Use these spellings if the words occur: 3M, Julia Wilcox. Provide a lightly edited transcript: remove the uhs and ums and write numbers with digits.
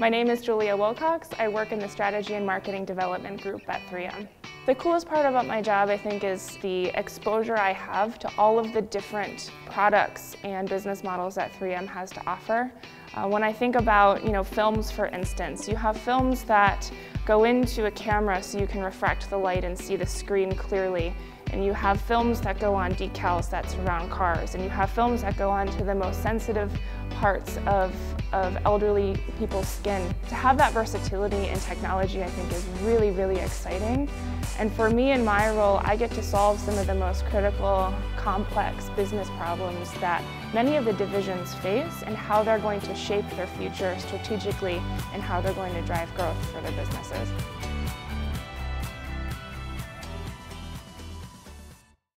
My name is Julia Wilcox. I work in the Strategy and Marketing Development Group at 3M. The coolest part about my job, I think, is the exposure I have to all of the different products and business models that 3M has to offer. When I think about, films, for instance, you have films that go into a camera so you can refract the light and see the screen clearly. And you have films that go on decals that surround cars. And you have films that go on to the most sensitive parts of elderly people's skin. To have that versatility in technology, I think, is really, really exciting. And for me, in my role, I get to solve some of the most critical, complex business problems that many of the divisions face and how they're going to shape their future strategically and how they're going to drive growth for their businesses.